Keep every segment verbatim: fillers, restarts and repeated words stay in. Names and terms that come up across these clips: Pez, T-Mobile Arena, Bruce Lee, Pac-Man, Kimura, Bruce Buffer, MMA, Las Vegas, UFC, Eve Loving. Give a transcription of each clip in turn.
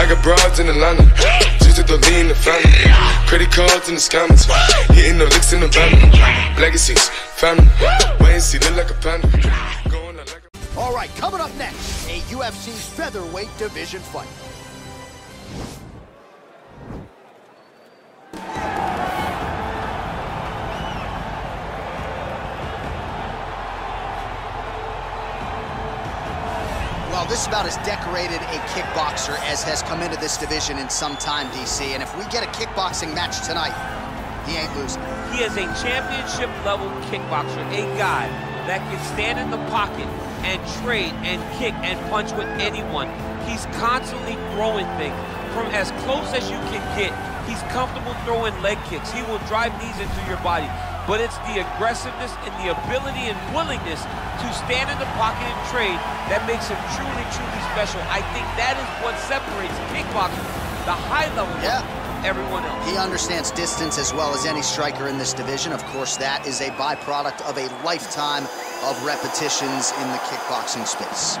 I got broads in Atlanta, just at the lean, the family. Credit cards and the scammers, hitting the licks in the van. Legacies, family, wait and see, look like a panda. Going out like a... All right, coming up next, a U F C featherweight division fight. Well, this is about as decorated a kickboxer as has come into this division in some time, D C. And if we get a kickboxing match tonight, he ain't losing. He is a championship-level kickboxer, a guy that can stand in the pocket and trade and kick and punch with anyone. He's constantly throwing things. From as close as you can get, he's comfortable throwing leg kicks. He will drive knees into your body. But it's the aggressiveness and the ability and willingness to stand in the pocket and trade that makes him truly, truly special. I think that is what separates kickboxers, the high level, yeah, from everyone else. He understands distance as well as any striker in this division. Of course, that is a byproduct of a lifetime of repetitions in the kickboxing space.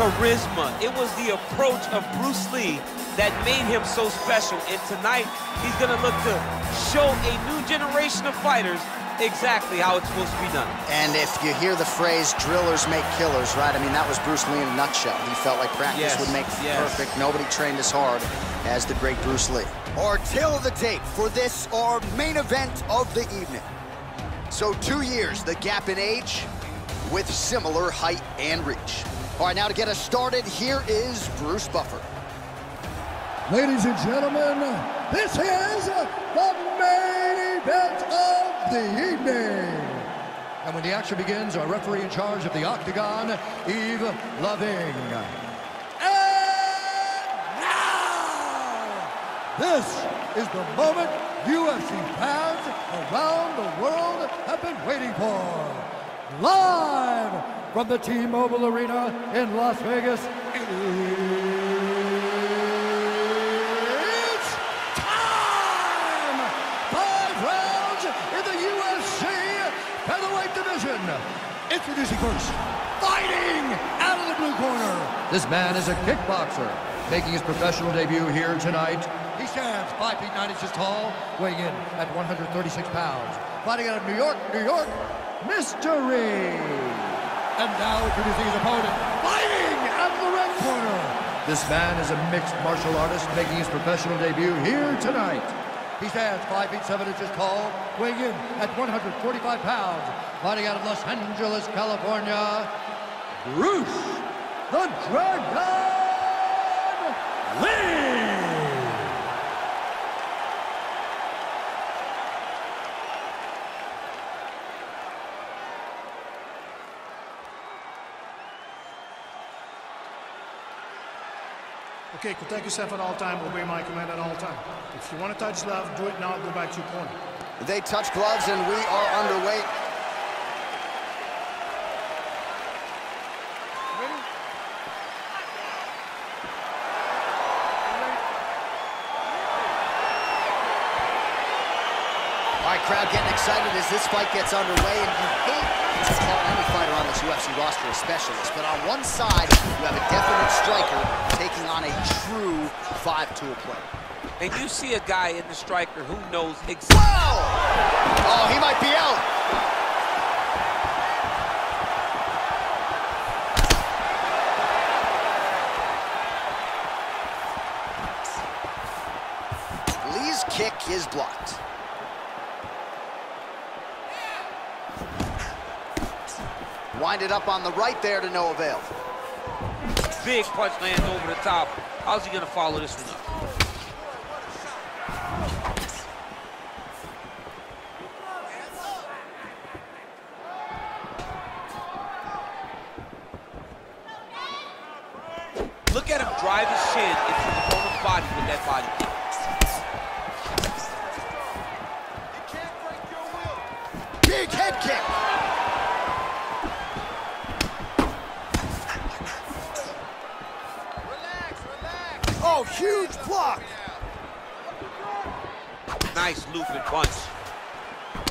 charisma, it was the approach of Bruce Lee that made him so special. And tonight, he's gonna look to show a new generation of fighters exactly how it's supposed to be done. And if you hear the phrase, drillers make killers, right? I mean, that was Bruce Lee in a nutshell. He felt like practice yes, would make yes. perfect. Nobody trained as hard as the great Bruce Lee. Our tale of the tape for this, our main event of the evening. So two years, the gap in age with similar height and reach. All right, now to get us started, here is Bruce Buffer. Ladies and gentlemen, this is the main event of the evening. And when the action begins, our referee in charge of the octagon, Eve Loving. And now, this is the moment U F C fans around the world have been waiting for. Live from the T-Mobile Arena in Las Vegas, introducing first, fighting out of the blue corner. This man is a kickboxer, making his professional debut here tonight. He stands five feet nine inches tall, weighing in at one hundred thirty-six pounds. Fighting out of New York, New York, Mystery. And now introducing his opponent, fighting out of the red corner. This man is a mixed martial artist, making his professional debut here tonight. He stands five feet seven inches tall, weighing in at one hundred forty-five pounds. Fighting out of Los Angeles, California, Bruce the Dragon Lee. Okay, protect yourself at all time, obey my command at all time. If you want to touch love, do it now, go back to your corner. They touch gloves and we are underway. Crowd getting excited as this fight gets underway, and you hate to call any fighter on this U F C roster a specialist, but on one side, you have a definite striker taking on a true five-tool player. And you see a guy in the striker who knows exactly... Whoa! Oh, he might be out! Lee's kick is blocked. Winded up on the right there to no avail. Big punch lands over the top. How's he gonna follow this one up? Look at him drive his shin into the opponent's body with that body. kick. Relax, relax. Oh, huge block. Nice looping punch.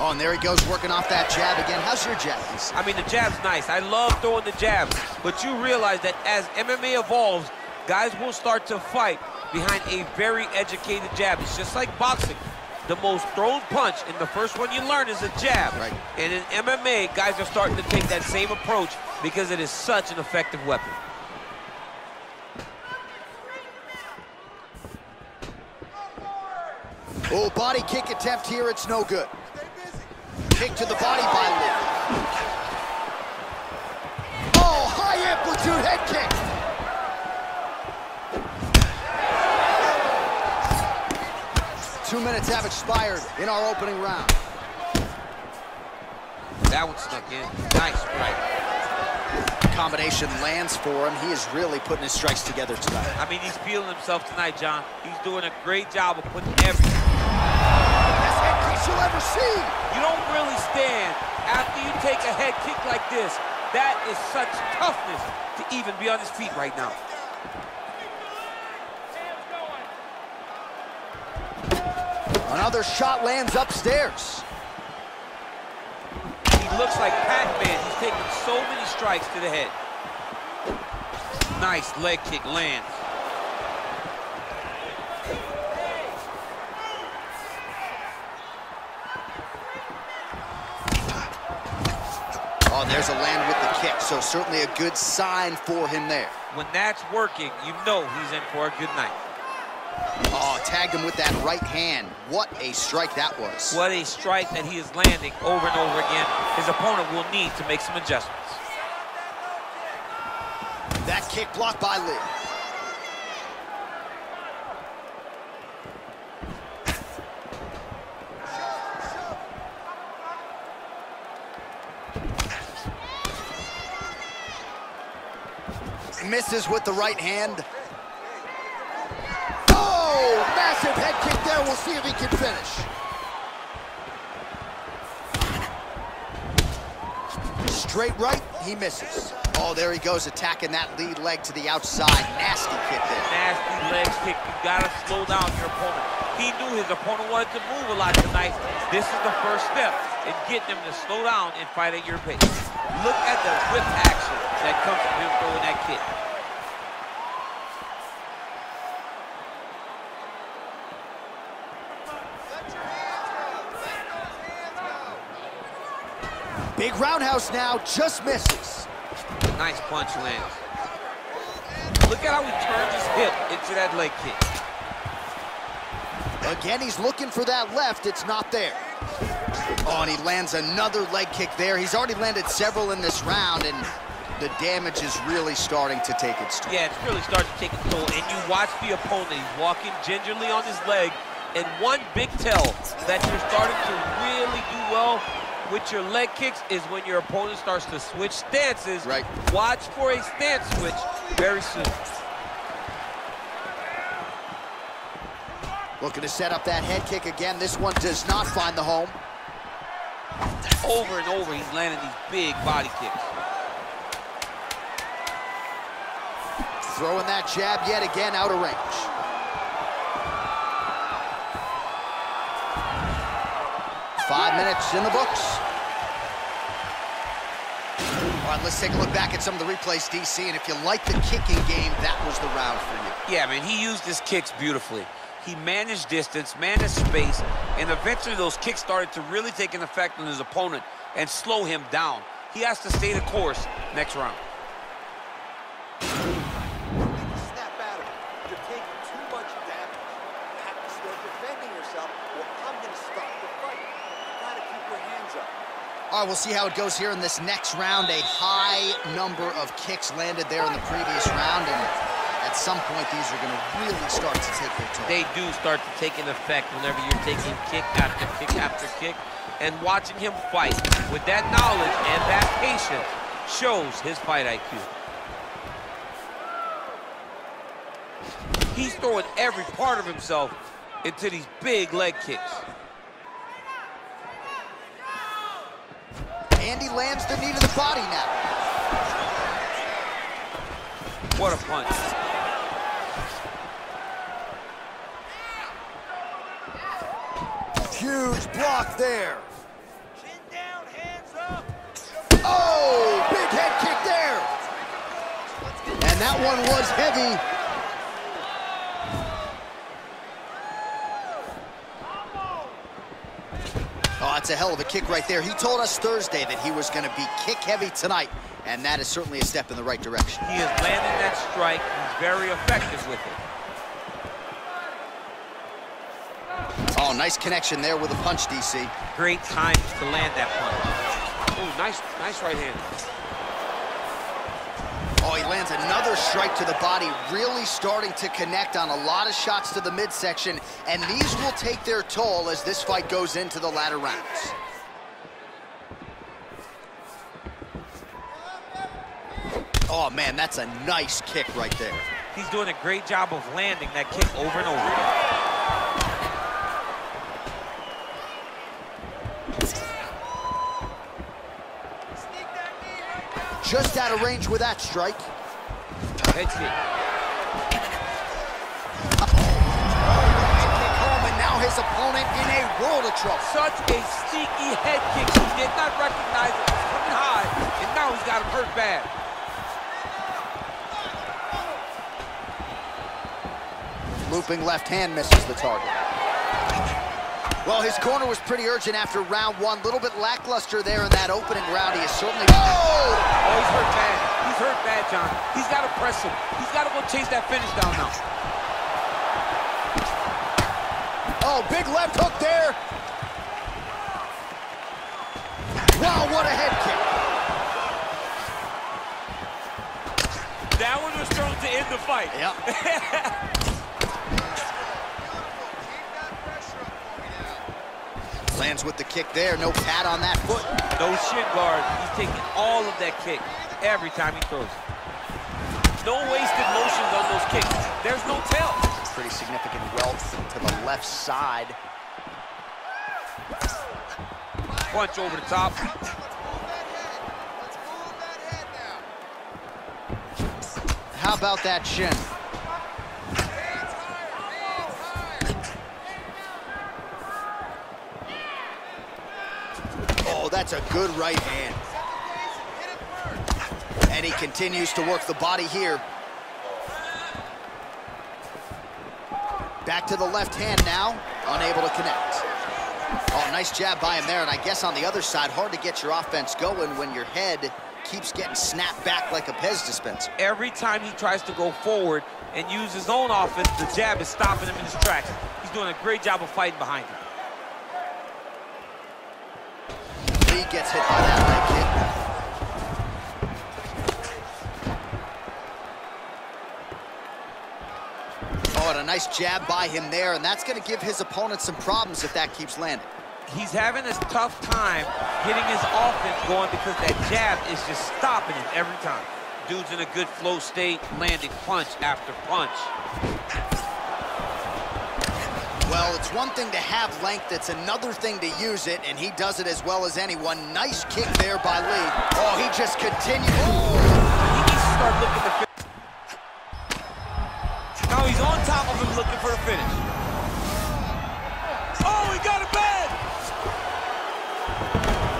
Oh, and there he goes, working off that jab again. How's your jab? I mean, the jab's nice. I love throwing the jabs. But you realize that as M M A evolves, guys will start to fight behind a very educated jab. It's just like boxing. The most thrown punch and the first one you learn is a jab. Right. And in M M A, guys are starting to take that same approach because it is such an effective weapon. Oh, body kick attempt here. It's no good. Kick to the body by Lee. Oh, high amplitude head kick. Two minutes have expired in our opening round. That one snuck in. Nice right. Combination lands for him. He is really putting his strikes together tonight. I mean, he's feeling himself tonight, John. He's doing a great job of putting everything. Best head kicks you'll ever see. You don't really stand after you take a head kick like this. That is such toughness to even be on his feet right now. Another shot lands upstairs. He looks like Pac-Man. He's taking so many strikes to the head. Nice leg kick lands. Oh, there's a land with the kick, so certainly a good sign for him there. When that's working, you know he's in for a good night. Oh, tagged him with that right hand. What a strike that was. What a strike that he is landing over and over again. His opponent will need to make some adjustments. That kick blocked by Lee. Misses with the right hand. Massive head kick there. We'll see if he can finish. Straight right, he misses. Oh, there he goes, attacking that lead leg to the outside. Nasty kick there. Nasty leg kick. You gotta slow down your opponent. He knew his opponent wanted to move a lot tonight. This is the first step in getting him to slow down and fight at your pace. Look at the whip action that comes from him throwing that kick. Big roundhouse now, just misses. Nice punch lands. Look at how he turns his hip into that leg kick. Again, he's looking for that left. It's not there. Oh, and he lands another leg kick there. He's already landed several in this round, and the damage is really starting to take its toll. Yeah, it's really starting to take its toll. And you watch the opponent. He's walking gingerly on his leg, and one big tell that you're starting to really do well with your leg kicks is when your opponent starts to switch stances. Right. Watch for a stance switch very soon. Looking to set up that head kick again. This one does not find the home. Over and over, he's landing these big body kicks. Throwing that jab yet again, out of range. Five minutes in the books. All right, let's take a look back at some of the replays, D C, and if you like the kicking game, that was the round for you. Yeah, man, he used his kicks beautifully. He managed distance, managed space, and eventually those kicks started to really take an effect on his opponent and slow him down. He has to stay the course next round. All right, we'll see how it goes here in this next round. A high number of kicks landed there in the previous round, and at some point, these are going to really start to take their toll. They do start to take an effect whenever you're taking kick after kick after kick, and watching him fight with that knowledge and that patience shows his fight I Q. He's throwing every part of himself into these big leg kicks. And he lands the knee to the body now. What a punch. Huge block there. Chin down, hands up. Oh, big head kick there. And that one was heavy. Oh, that's a hell of a kick right there. He told us Thursday that he was going to be kick heavy tonight, and that is certainly a step in the right direction. He is landing that strike. He's very effective with it. Oh, nice connection there with a punch, D C. Great time to land that punch. Oh, nice, nice right hand. Oh, he lands another strike to the body, really starting to connect on a lot of shots to the midsection, and these will take their toll as this fight goes into the latter rounds. Oh, man, that's a nice kick right there. He's doing a great job of landing that kick over and over again. Just out of range with that strike. Head kick. Oh, head kick home, and now his opponent in a world of trouble. Such a sneaky head kick. He did not recognize it. It was coming high, and now he's got him hurt bad. Looping left hand misses the target. Well, his corner was pretty urgent after round one. A little bit lackluster there in that opening round. He is certainly... Oh! Oh, he's hurt bad. He's hurt bad, John. He's got to press him. He's got to go chase that finish down now. Oh, big left hook there. Wow, what a head kick. That one was thrown to end the fight. Yep. Lands with the kick there, no pad on that foot. No shin guard, he's taking all of that kick every time he throws. No wasted motions on those kicks, there's no tell. Pretty significant wealth to the left side. Punch over the top. How about that shin? That's a good right hand. And he continues to work the body here. Back to the left hand now, unable to connect. Oh, nice jab by him there, and I guess on the other side, hard to get your offense going when your head keeps getting snapped back like a Pez dispenser. Every time he tries to go forward and use his own offense, the jab is stopping him in his tracks. He's doing a great job of fighting behind him. He gets hit by that leg kick. Oh, and a nice jab by him there, and that's going to give his opponent some problems if that keeps landing. He's having a tough time getting his offense going because that jab is just stopping him every time. Dude's in a good flow state, landing punch after punch. Well, it's one thing to have length, it's another thing to use it, and he does it as well as anyone. Nice kick there by Lee. Oh, he just continues. Oh, he needs to start looking to finish. Now he's on top of him looking for the finish. Oh, he got it bad!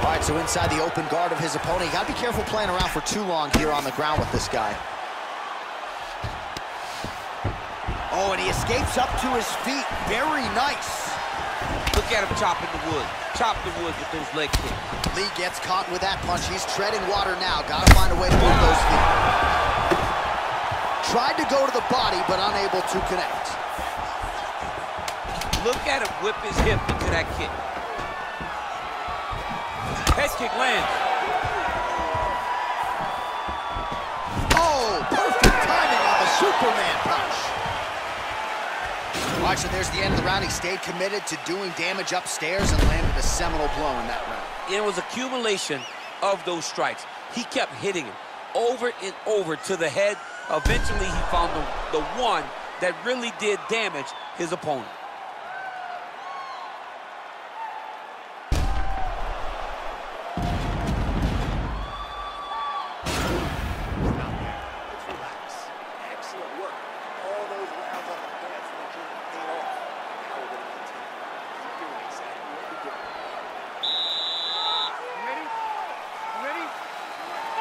All right, so inside the open guard of his opponent, you gotta be careful playing around for too long here on the ground with this guy. Oh, and he escapes up to his feet. Very nice. Look at him chopping the wood. Chop the wood with those leg kicks. Lee gets caught with that punch. He's treading water now. Got to find a way to move those feet. Tried to go to the body, but unable to connect. Look at him whip his hip into that kick. Head kick lands. Oh, perfect timing on the Superman punch. All right, so there's the end of the round. He stayed committed to doing damage upstairs and landed a seminal blow in that round. It was accumulation of those strikes. He kept hitting him over and over to the head. Eventually, he found the, the one that really did damage his opponent.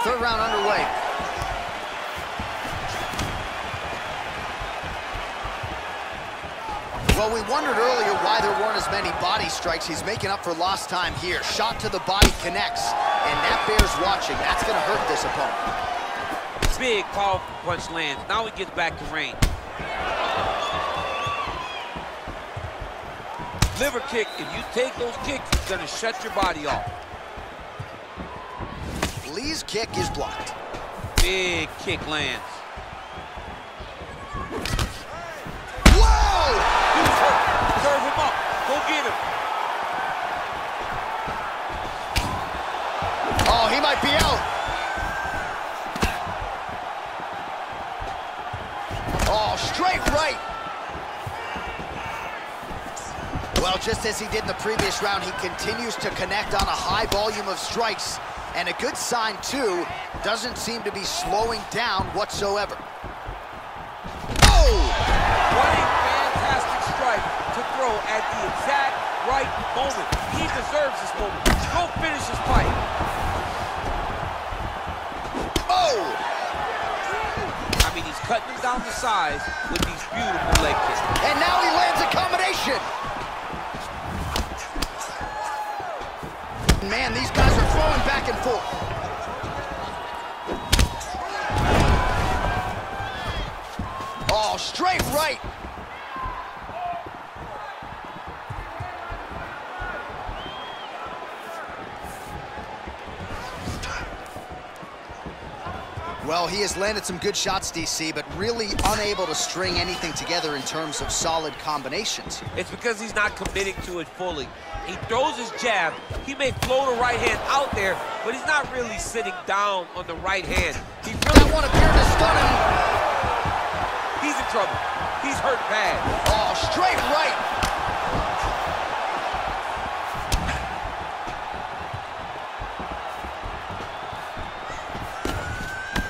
Third round underway. Well, we wondered earlier why there weren't as many body strikes. He's making up for lost time here. Shot to the body connects, and that bears watching. That's gonna hurt this opponent. Big power punch lands. Now he gets back to range. Liver kick, if you take those kicks, it's gonna shut your body off. Lee's kick is blocked. Big kick lands. Whoa! He was hurt. Serve him up. Go get him. Oh, he might be out. Oh, straight right. Well, just as he did in the previous round, he continues to connect on a high volume of strikes. And a good sign, too, doesn't seem to be slowing down whatsoever. Oh! What a fantastic strike to throw at the exact right moment. He deserves this moment. Go finish his fight. Oh! I mean, he's cutting him down to size with these beautiful leg kicks. And now he lands a combination. Man, these guys are throwing back and forth. Oh, straight right. Well, he has landed some good shots, D C, but really unable to string anything together in terms of solid combinations. It's because he's not committing to it fully. He throws his jab. He may throw the right hand out there, but he's not really sitting down on the right hand. He really won't appear to stun him. He's in trouble. He's hurt bad. Oh, straight right.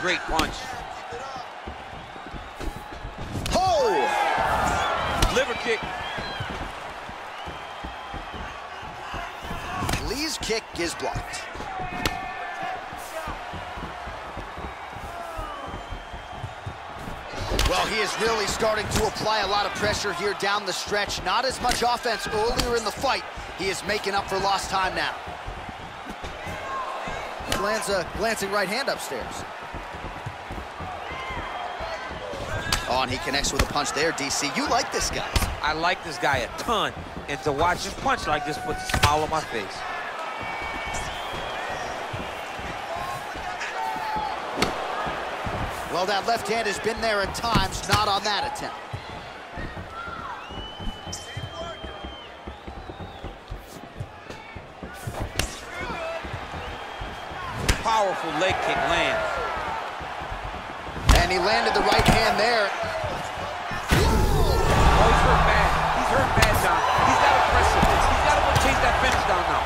Great punch. Oh! Liver kick. Lee's kick is blocked. Well, he is really starting to apply a lot of pressure here down the stretch. Not as much offense earlier in the fight. He is making up for lost time now. Lands a glancing right hand upstairs. Oh, and he connects with a punch there, D C. You like this guy. I like this guy a ton. And to watch him punch like this puts a smile on my face. Well, that left hand has been there at times, not on that attempt. Powerful leg kick lands. And he landed the right hand there. Oh, he's hurt bad. He's hurt bad, John. He's got to press him. He's got to go chase that finish down now.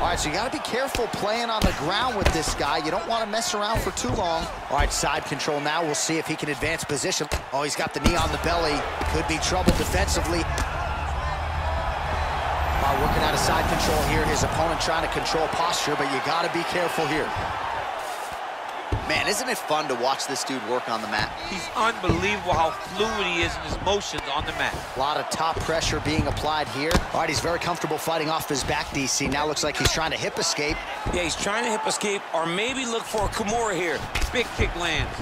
All right, so you got to be careful playing on the ground with this guy. You don't want to mess around for too long. All right, side control now. We'll see if he can advance position. Oh, he's got the knee on the belly. Could be trouble defensively. Working out of side control here. His opponent trying to control posture, but you got to be careful here. Man, isn't it fun to watch this dude work on the mat? He's unbelievable how fluid he is in his motions on the mat. A lot of top pressure being applied here. All right, he's very comfortable fighting off his back, D C. Now looks like he's trying to hip escape. Yeah, he's trying to hip escape or maybe look for a Kimura here. Big kick lands.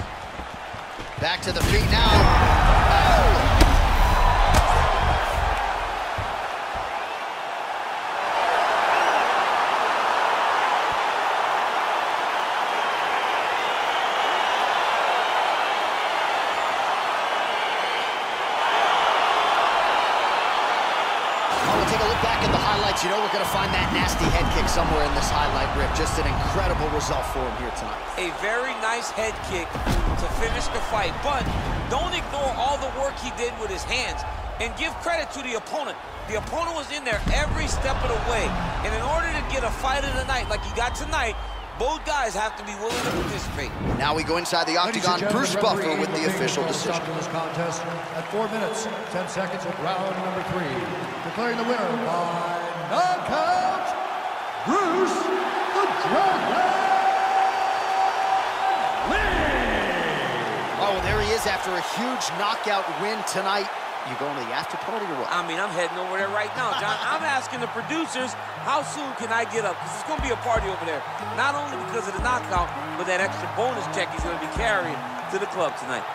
Back to the feet now. Oh! You know, we're going to find that nasty head kick somewhere in this highlight rip. Just an incredible result for him here tonight. A very nice head kick to finish the fight, but don't ignore all the work he did with his hands and give credit to the opponent. The opponent was in there every step of the way, and in order to get a fight of the night like he got tonight, Both guys have to be willing to participate. Now we go inside the octagon. Bruce Buffer with the official decision. Stop this contest at four minutes, ten seconds of round number three. Declaring the winner by knockout, Bruce the Dragon Lee! Oh, there he is after a huge knockout win tonight. You going to the after party or what? I mean, I'm heading over there right now, John. I'm asking the producers, how soon can I get up? Because it's going to be a party over there. Not only because of the knockout, but that extra bonus check he's going to be carrying to the club tonight.